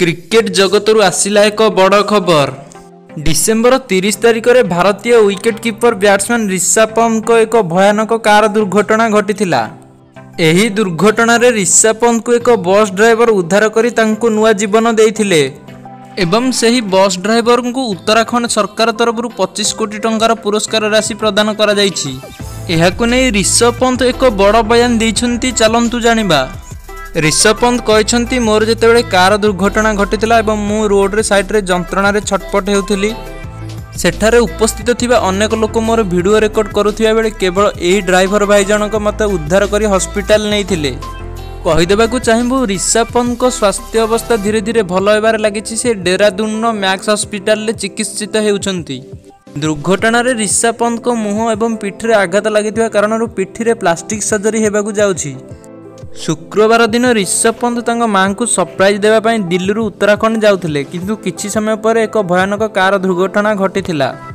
Cricket जगत रु आसला एक बड़ खबर। डिसेम्बर 30 तारिख में भारतीय wicket keeper batsman Rishabh Pant को एक भयानक कार दुर्घटना घटी। यही दुर्घटना रे ऋषभ पंत को एक बस ड्राइवर उद्धार करी तांको नुआ जीवन देइथिले एवं से ही बस ड्राइवर को उत्तराखंड सरकार तरफ 25 कोटी टंकार पुरस्कार राशि प्रदान करा जायछि। एहाकु नै ऋषभ पंत एक बड़ बयान देइछन्ती, चलंतु जानिबा। ऋषभ पंत कहते मोर जितेबाला कार दुर्घटना घटीला और मु रोड सैड्रे जंत्रणा छटपट होली, सेठारे उपस्थित थिबा अनेक लोक मोर भिडियो रेकर्ड करुथिबा बेले केवल एही ड्राइवर भाई जनक मते उद्धार करी हस्पिटाल नेइथिले। कहिदेबाकू चाहिबु ऋषभ पंत स्वास्थ्य अवस्था धीरे धीरे भल होबार लागिछि। से डेरादून मैक्स हस्पिटाल रे चिकित्सित हेउछन्ति। दुर्घटना रे ऋषभ पंत मुह एवं पिठरे आघात लागिथिबा कारणरु पिठीरे प्लास्टिक सर्जरी हेबाकू जाउछि। शुक्रवार दिन ऋषभ पंत माँ को सरप्राइज देवाई दिल्ली उत्तराखंड जाते, किंतु किछि समय पर एक भयानक कार दुर्घटना घटी।